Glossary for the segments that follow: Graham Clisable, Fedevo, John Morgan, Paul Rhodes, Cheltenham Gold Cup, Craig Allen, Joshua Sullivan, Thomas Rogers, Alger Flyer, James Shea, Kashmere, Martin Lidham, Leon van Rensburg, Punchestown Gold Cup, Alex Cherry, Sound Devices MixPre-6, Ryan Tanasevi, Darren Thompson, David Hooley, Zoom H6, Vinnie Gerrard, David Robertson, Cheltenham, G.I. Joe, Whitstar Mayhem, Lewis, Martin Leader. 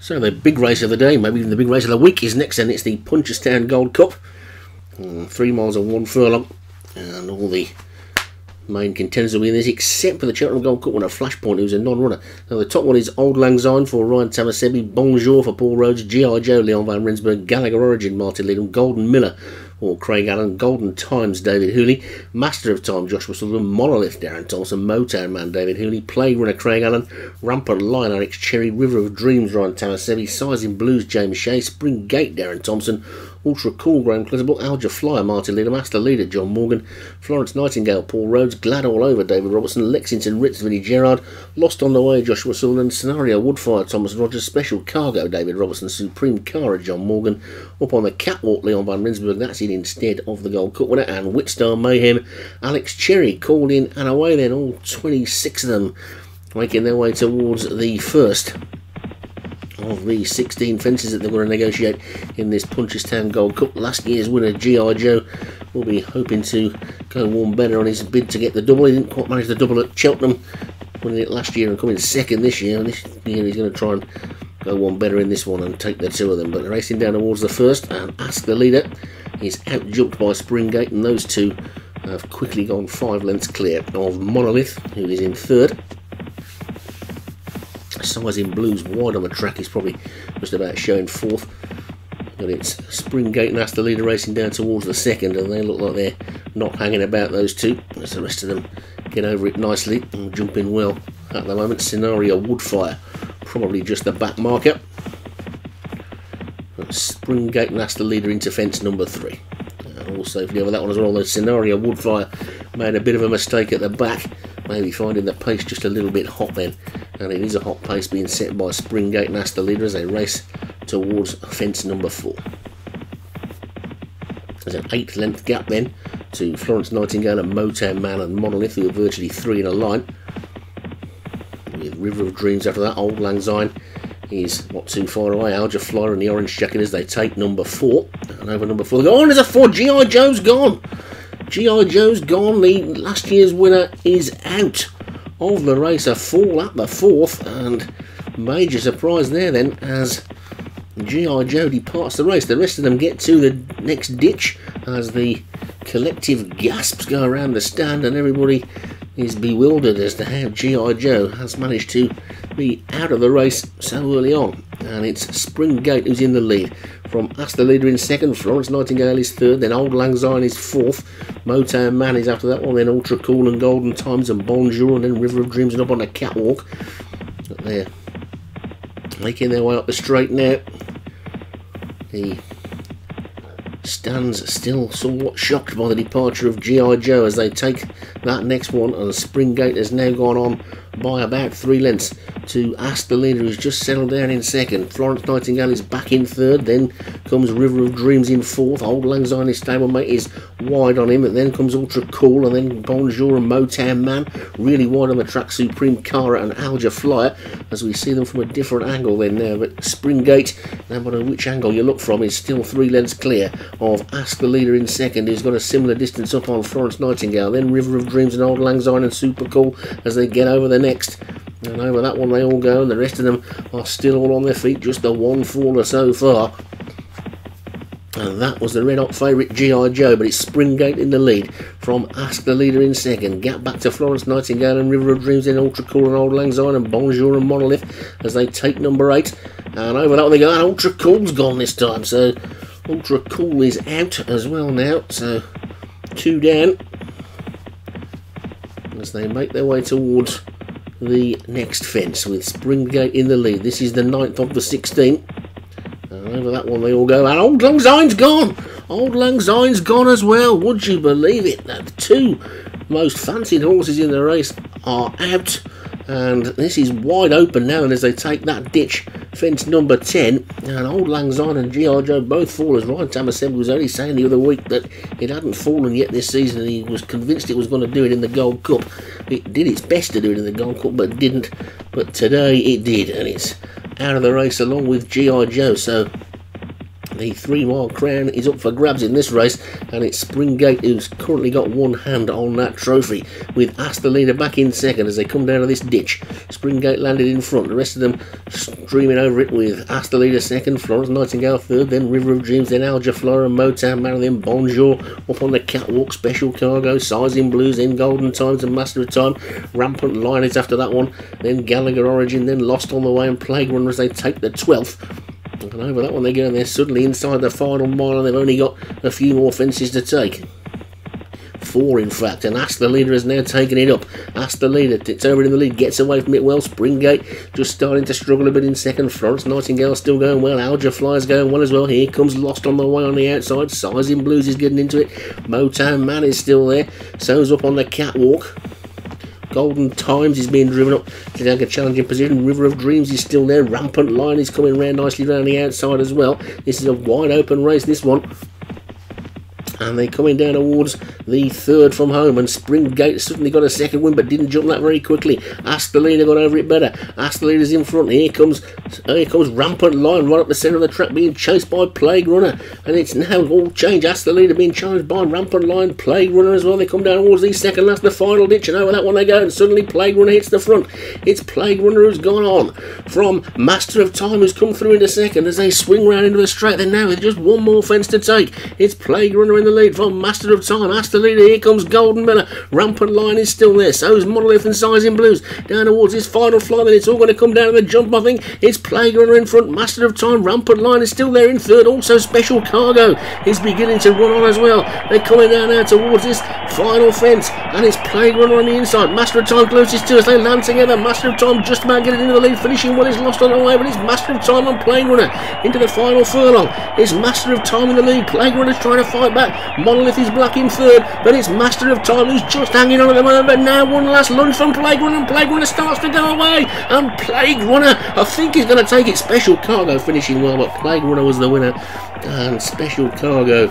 So the big race of the day, maybe even the big race of the week, is next, and it's the Punchestown Gold Cup. 3 miles and one furlong, and all the main contenders will be in this, except for the Cheltenham Gold Cup winner Flashpoint, who's a non-runner. Now the top one is Auld Lang Syne for Ryan Tanasevi, Bonjour for Paul Rhodes, G.I. Joe, Leon van Rensburg, Gallagher Origin, Martin Lidham, Golden Miller or Craig Allen, Golden Times, David Hooley, Master of Time, Joshua Sullivan, Monolith, Darren Thompson, Motown Man, David Hooley, Play Runner, Craig Allen, Rampant Lion, Alex Cherry, River of Dreams, Ryan Tanasevi, Sighs in Blues, James Shea, Spring Gate, Darren Thompson, Ultra Cool, Graham Clisable, Alger Flyer, Martin Leader, Master Leader, John Morgan, Florence Nightingale, Paul Rhodes, Glad All Over, David Robertson, Lexington Ritz, Vinnie Gerrard, Lost on the Way, Joshua Sullivan, Scenario, Woodfire, Thomas Rogers, Special Cargo, David Robertson, Supreme Cara, John Morgan, Up on the Catwalk, Leon van Rensburg, that's in instead of the Gold Cup winner, and Whitstar Mayhem, Alex Cherry called in, and away then, all 26 of them making their way towards the first of the 16 fences that they're going to negotiate in this Punchestown Gold Cup. Last year's winner, G.I. Joe, will be hoping to go one better on his bid to get the double. He didn't quite manage the double at Cheltenham, winning it last year and coming second this year, and this year he's going to try and go one better in this one and take the two of them. But racing down towards the first, and Ask the Leader is outjumped by Spring Gate, and those two have quickly gone 5 lengths clear of Monolith, who is in third. Size in Blues wide on the track is probably just about showing fourth, but it's Spring Gate and Ask the Leader racing down towards the second, and they look like they're not hanging about, those two, as the rest of them get over it nicely and jump in well at the moment. Scenario Woodfire probably just the back marker. Spring Gate and Ask the Leader into fence number 3, and all safely over that one as well. Although Scenario Woodfire made a bit of a mistake at the back, maybe finding the pace just a little bit hot then, and it is a hot pace being set by Spring Gate and Ask the Leader as they race towards fence number 4. There's an 8th length gap then to Florence Nightingale and Motown Man and Monolith, who are virtually 3 in a line, with River of Dreams after that. Auld Lang Syne is not too far away. Alger Flyer in the orange jacket as they take number 4, and over number 4 they go. Oh, there's a 4. G.I. Joe's gone. G.I. Joe's gone. The last year's winner is out of the race, a fall at the 4th, and major surprise there then as G.I. Joe departs the race. The rest of them get to the next ditch as the collective gasps go around the stand, and everybody is bewildered as to how G.I. Joe has managed to be out of the race so early on. And it's Spring Gate who's in the lead, from Ask the Leader in second, Florence Nightingale is third, then Auld Lang Syne is fourth, Motown Man is after that one, then Ultra Cool and Golden Times and Bonjour, and then River of Dreams and Up on the Catwalk. But they're making their way up the straight now. The stands still somewhat shocked by the departure of G.I. Joe as they take that next one, and Spring Gate has now gone on by about 3 lengths to Ask the Leader, who's just settled down in second. Florence Nightingale is back in third, then comes River of Dreams in fourth, Auld Lang Syne, his stablemate, is wide on him, and then comes Ultra Cool, and then Bonjour and Motown Man, really wide on the track, Supreme Cara and Alger Flyer, as we see them from a different angle then now. But Spring Gate, no matter which angle you look from, is still 3 lengths clear of Ask the Leader in second, who's got a similar distance up on Florence Nightingale, then River of Dreams and Auld Lang Syne and Super Cool as they get over the next, and over that one they all go, and the rest of them are still all on their feet, just the one faller so far. And that was the red hot favourite G.I. Joe, but it's Spring Gate in the lead from Ask the Leader in second, gap back to Florence Nightingale and River of Dreams, then Ultra Cool and Auld Lang Syne and Bonjour and Monolith as they take number 8, and over that one they go, and Ultra Cool's gone this time, so Ultra Cool is out as well now, so 2 down as they make their way towards the next fence with Spring Gate in the lead. This is the 9th of the 16, and over that one they all go, and Auld Lang Syne's gone! Auld Lang Syne's gone as well, would you believe it? The two most fancied horses in the race are out, and this is wide open now, and as they take that ditch, fence number 10, and Auld Lang Syne and G.I. Joe both fall, as Ryan Tanasevi was only saying the other week that it hadn't fallen yet this season, and he was convinced it was going to do it in the Gold Cup. It did its best to do it in the Gold Cup, but didn't. But today it did, and it's out of the race along with G.I. Joe, so The 3 mile crown is up for grabs in this race, and it's Springate who's currently got one hand on that trophy, with Astor Leader back in second as they come down to this ditch. Springate landed in front, the rest of them streaming over it, with Astor Leader second, Florence Nightingale third, then River of Dreams, then Alger Flora, Motown Man, and then Bonjour up on the catwalk. Special Cargo, Sighs in Blues, in Golden Times and Master of Time, Rampant Lion is after that one, then Gallagher Origin, then Lost on the Way and Plague Runner as they take the 12th. And over that one they go, and they're suddenly inside the final mile, and they've only got a few more fences to take. Four in fact, and Astor Leader has now taken it up. Astor Leader tips over in the lead, gets away from it well. Springate just starting to struggle a bit in second. Florence Nightingale still going well. Alger Fly's going well as well. Here comes Lost on the Way on the outside. Sighs in Blues is getting into it. Motown Man is still there. So's up on the catwalk. Golden Times is being driven up to take a challenging position. River of Dreams is still there. Rampant Lion is coming round nicely round the outside as well. This is a wide open race, this one. And they're coming down towards the third from home, and Springate suddenly got a second win but didn't jump that very quickly. Astor Leader got over it better. Astor Leader's in front. Here comes Rampant Lion right up the centre of the track, being chased by Plague Runner, and it's now all change. Astor Leader being challenged by Rampant Lion, Plague Runner as well. They come down towards the second last, the final ditch, and over that one they go, and suddenly Plague Runner hits the front. It's Plague Runner who's gone on from Master of Time, who's come through in a second as they swing round into the straight. They're now with just one more fence to take. It's Plague Runner in the lead from Master of Time. Astor Leader, here comes Golden Miller. Rampant Lion is still there. So's Monolith and Sighs in Blues. Down towards his final fly, then it's all going to come down to the jump, I think. It's Plague Runner in front. Master of Time. Rampant Lion is still there in third. Also Special Cargo is beginning to run on as well. They're coming down now towards this final fence, and it's Plague Runner on the inside. Master of Time closest to us. They land together. Master of Time just about getting into the lead. Finishing well is Lost on the Way, but it's Master of Time and Plague Runner into the final furlong. It's Master of Time in the lead. Plague Runner's trying to fight back. Monolith is black in third, but it's Master of Time who's just hanging on at the moment. But now one last lunge from Plague Runner, and Plague Runner starts to go away, and Plague Runner, I think, is going to take it. Special Cargo finishing well, but Plague Runner was the winner, and Special Cargo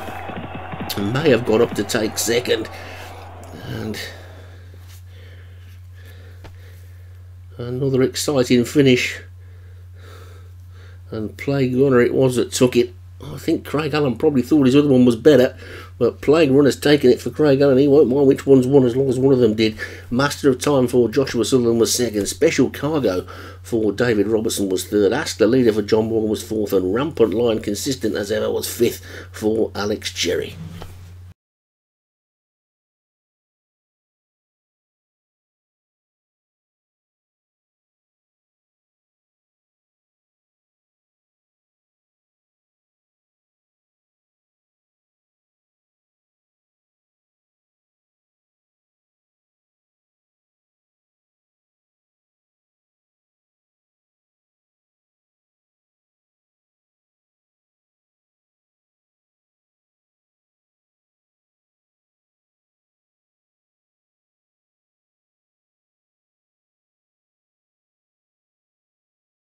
may have got up to take second, and another exciting finish, and Plague Runner it was that took it. I think Craig Allen probably thought his other one was better, but Plague Runner's taken it for Craig Allen. He won't mind which one's won as long as one of them did. Master of Time for Joshua Sullivan was second. Special Cargo for David Robertson was third. Astor Leader for John Morgan was fourth, and Rampant Lion, consistent as ever, was fifth for Alex Cherry.